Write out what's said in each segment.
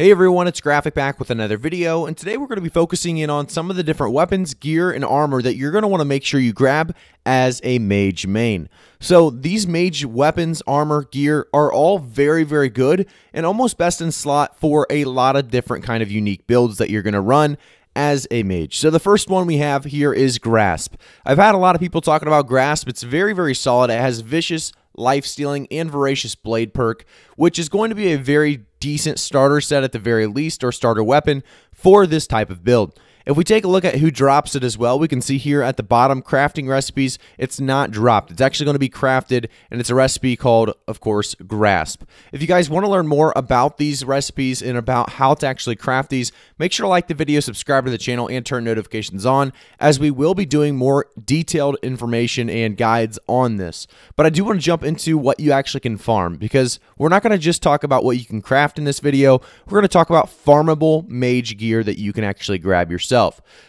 Hey everyone, it's Graphic back with another video, and today we're going to be focusing in on some of the different weapons, gear, and armor that you're going to want to make sure you grab as a mage main. So these mage weapons, armor, gear are all very, very good and almost best in slot for a lot of different kind of unique builds that you're going to run as a mage. So the first one we have here is Grasp. I've had a lot of people talking about Grasp. It's very, very solid. It has Vicious, Life-stealing, and Voracious Blade perk, which is going to be a very decent starter set at the very least, or starter weapon for this type of build. If we take a look at who drops it as well, we can see here at the bottom, crafting recipes, it's not dropped. It's actually going to be crafted, and it's a recipe called, of course, Grasp. If you guys want to learn more about these recipes and about how to actually craft these, make sure to like the video, subscribe to the channel, and turn notifications on, as we will be doing more detailed information and guides on this. But I do want to jump into what you actually can farm, because we're not going to just talk about what you can craft in this video. We're going to talk about farmable mage gear that you can actually grab yourself.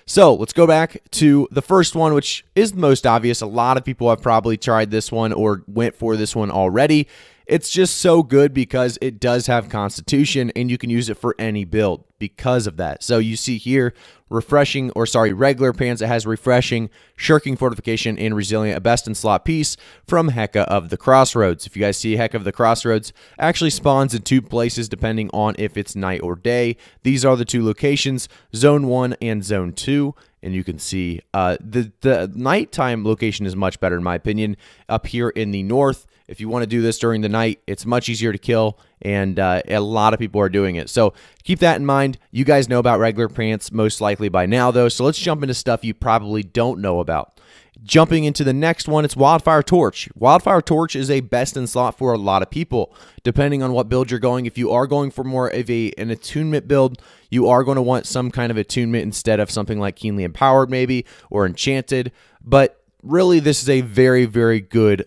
So let's go back to the first one, which is the most obvious. A lot of people have probably tried this one or went for this one already. It's just so good because it does have Constitution, and you can use it for any build because of that. So you see here, regular pants. It has Refreshing, Shirking Fortification, and Resilient, a best-in-slot piece from Hecca of the Crossroads. If you guys see, Hecca of the Crossroads actually spawns in two places depending on if it's night or day. These are the two locations, Zone 1 and Zone 2. And you can see the nighttime location is much better, in my opinion, up here in the north. If you want to do this during the night, it's much easier to kill, and a lot of people are doing it. So keep that in mind. You guys know about regular pants most likely by now, though, so let's jump into stuff you probably don't know about. Jumping into the next one, it's Wildfire Torch. Wildfire Torch is a best in slot for a lot of people, depending on what build you're going. If you are going for more of an attunement build, you are going to want some kind of attunement instead of something like Keenly Empowered maybe, or Enchanted. But really, this is a very, very good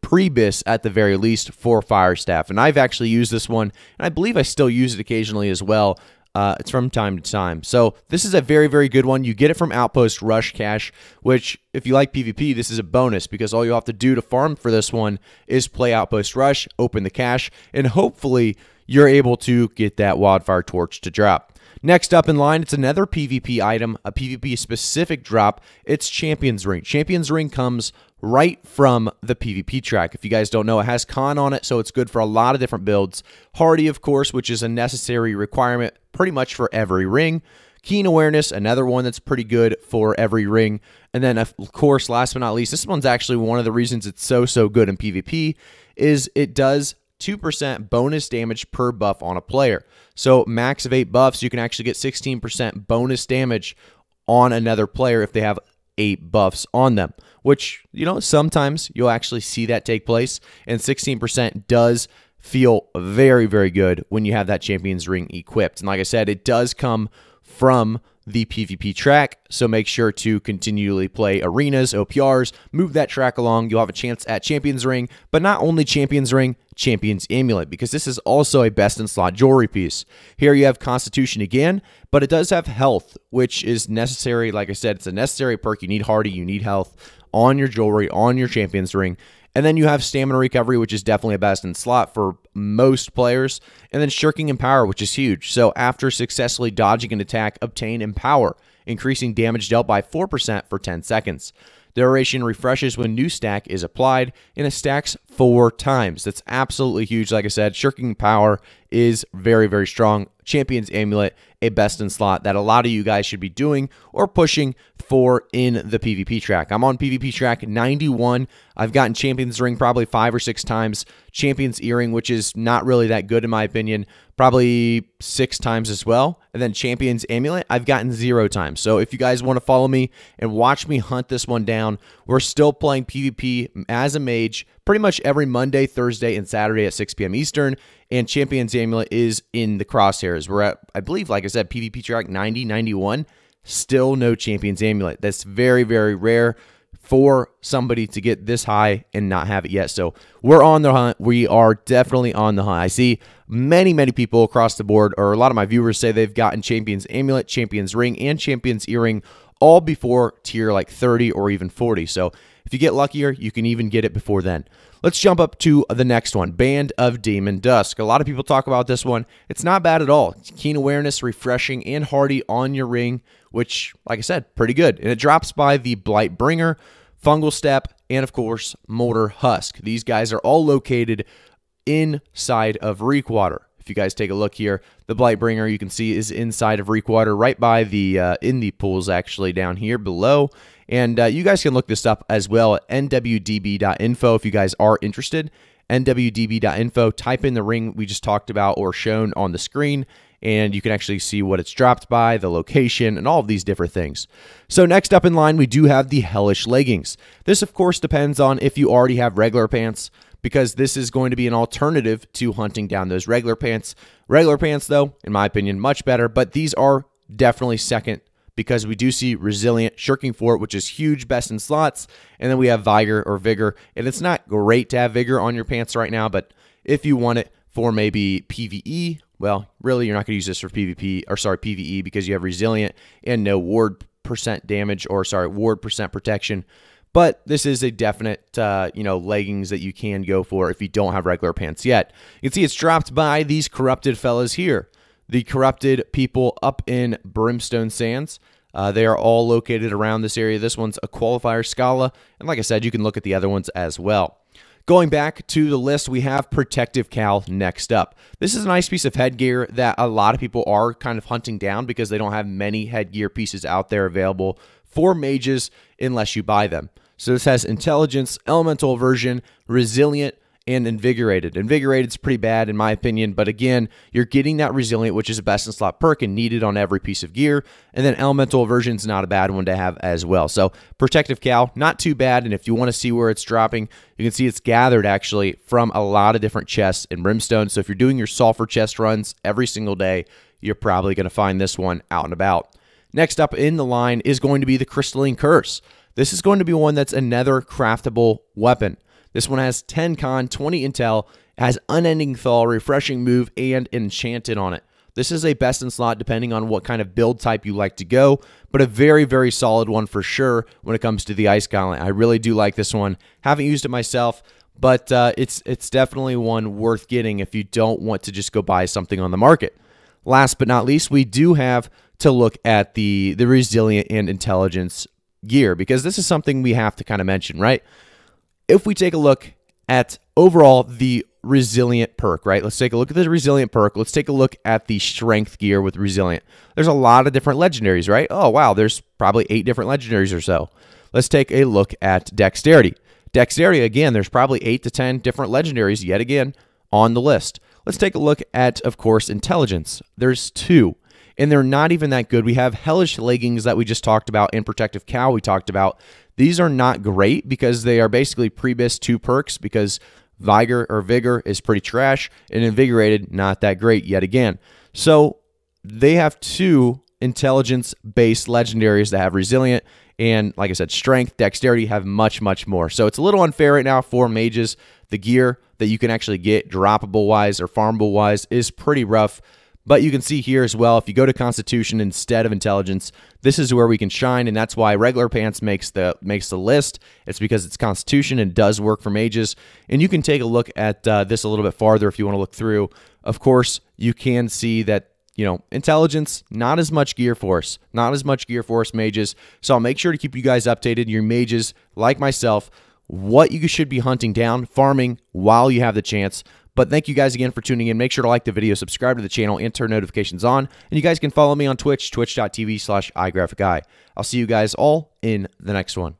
Prebis at the very least for Fire Staff, and I've actually used this one, and I believe I still use it occasionally as well. It's from time to time. So this is a very, very good one. You get it from Outpost Rush Cache, which if you like PvP, this is a bonus, because all you have to do to farm for this one is play Outpost Rush, open the cache, and hopefully you're able to get that Wildfire Torch to drop. Next up in line, it's another PvP item, a PvP specific drop. It's Champion's Ring. Champion's Ring comes right from the PvP track. If you guys don't know, it has con on it, so it's good for a lot of different builds. Hardy, of course, which is a necessary requirement pretty much for every ring. Keen Awareness, another one that's pretty good for every ring. And then, of course, last but not least, this one's actually one of the reasons it's so good in PvP, is it does 2% bonus damage per buff on a player. So max of 8 buffs, you can actually get 16% bonus damage on another player if they have 8 buffs on them, which, you know, sometimes you'll actually see that take place, and 16% does feel very, very good when you have that Champion's Ring equipped. And like I said, it does come from the PvP track, so make sure to continually play arenas, OPRs, move that track along. You'll have a chance at Champion's Ring, but not only Champion's Ring, Champion's Amulet, because this is also a best-in-slot jewelry piece. Here you have Constitution again, but it does have Health, which is necessary. Like I said, it's a necessary perk. You need Hardy, you need Health on your jewelry, on your Champion's Ring. And then you have Stamina Recovery, which is definitely a best in slot for most players. And then Shirking Empower, which is huge. So after successfully dodging an attack, obtain Empower, increasing damage dealt by 4% for 10 seconds. Duration refreshes when new stack is applied, and it stacks 4 times. That's absolutely huge. Like I said, Shirking Power is very, very strong. Champion's Amulet, a best in slot that a lot of you guys should be doing or pushing for in the PvP track. I'm on PvP track 91. I've gotten Champion's Ring probably 5 or 6 times. Champion's Earring, which is not really that good in my opinion, probably 6 times as well. And then Champion's Amulet, I've gotten 0 times. So if you guys want to follow me and watch me hunt this one down, we're still playing PvP as a mage pretty much every Monday, Thursday, and Saturday at 6 p.m. Eastern, and Champion's Amulet is in the crosshairs. We're at, I believe, like I said, PvP track 90, 91, still no Champion's Amulet. That's very, very rare for somebody to get this high and not have it yet. So we're on the hunt. We are definitely on the hunt. I see many, many people across the board, or a lot of my viewers say they've gotten Champion's Amulet, Champion's Ring, and Champion's Earring all before tier like 30 or even 40. So If you get luckier, you can even get it before then. Let's jump up to the next one, Band of Demon Dusk. A lot of people talk about this one. It's not bad at all. It's keen awareness, refreshing, and hardy on your ring, which, like I said, pretty good. And it drops by the Blightbringer, Fungal Step, and, of course, Mortar Husk. These guys are all located inside of Reekwater. If you guys take a look here, the Blightbringer, you can see, is inside of Reekwater, right by the in the pools, actually, down here below. And you guys can look this up as well at nwdb.info if you guys are interested. nwdb.info, type in the ring we just talked about or shown on the screen, and you can actually see what it's dropped by, the location, and all of these different things. So next up in line, we do have the Hellish Leggings. This, of course, depends on if you already have regular pants, because this is going to be an alternative to hunting down those regular pants. Regular pants, though, in my opinion, much better, but these are definitely second because we do see Resilient, Shirking Fort, which is huge, best in slots, and then we have Vigor or Vigor, and it's not great to have Vigor on your pants right now, but if you want it for maybe PvE, well, really, you're not going to use this for PvE because you have Resilient and no ward percent damage, or sorry, ward percent protection. But this is a definite, leggings that you can go for if you don't have regular pants yet. You can see it's dropped by these corrupted fellas here. The corrupted people up in Brimstone Sands. They are all located around this area. This one's a qualifier Scala. And like I said, you can look at the other ones as well. Going back to the list, we have Protective Cowl next up. This is a nice piece of headgear that a lot of people are kind of hunting down because they don't have many headgear pieces out there available for mages unless you buy them. So this has Intelligence, Elemental Aversion, Resilient, and Invigorated. Invigorated's pretty bad in my opinion, but again, you're getting that Resilient, which is a best-in-slot perk and needed on every piece of gear, and then Elemental Aversion's not a bad one to have as well. So Protective Cowl, not too bad, and if you want to see where it's dropping, you can see it's gathered actually from a lot of different chests in Brimstone, so if you're doing your sulfur chest runs every single day, you're probably going to find this one out and about. Next up in the line is going to be the Crystalline Curse. This is going to be one that's another craftable weapon. This one has 10 con, 20 intel, has unending thaw, refreshing move, and enchanted on it. This is a best in slot depending on what kind of build type you like to go, but a very, very solid one for sure when it comes to the Ice Gauntlet. I really do like this one. Haven't used it myself, but it's definitely one worth getting if you don't want to just go buy something on the market. Last but not least, we do have to look at the Resilient and Intelligence gear, because this is something we have to kind of mention, right? If we take a look at overall the Resilient perk, right? Let's take a look at the Resilient perk. Let's take a look at the Strength gear with Resilient. There's a lot of different legendaries, right? Oh, wow, there's probably 8 different legendaries or so. Let's take a look at Dexterity. Dexterity, again, there's probably 8 to 10 different legendaries yet again on the list. Let's take a look at, of course, Intelligence. There's 2. And they're not even that good. We have Hellish Leggings that we just talked about and Protective Cowl we talked about. These are not great because they are basically prebis 2 perks because Vigor is pretty trash and Invigorated not that great yet again. So they have 2 intelligence-based legendaries that have Resilient and, like I said, Strength, Dexterity have much, much more. So it's a little unfair right now for mages. The gear that you can actually get droppable-wise or farmable-wise is pretty rough. But you can see here as well, if you go to Constitution instead of Intelligence, this is where we can shine, and that's why Regular Pants makes the list. It's because it's Constitution and does work for mages. And you can take a look at this a little bit farther if you want to look through. Of course, you can see that, you know, Intelligence, not as much gear for us. Not as much gear for us mages. So I'll make sure to keep you guys updated, your mages, like myself, what you should be hunting down, farming, while you have the chance. But thank you guys again for tuning in. Make sure to like the video, subscribe to the channel, and turn notifications on. And you guys can follow me on Twitch, twitch.tv/igraphici. I'll see you guys all in the next one.